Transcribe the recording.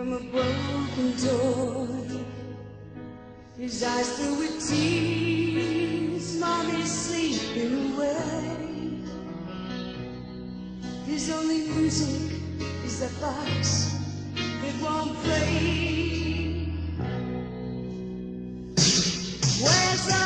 from a broken door. His eyes filled with tears, mommy's sleeping away. His only music is that box that won't play. Where's the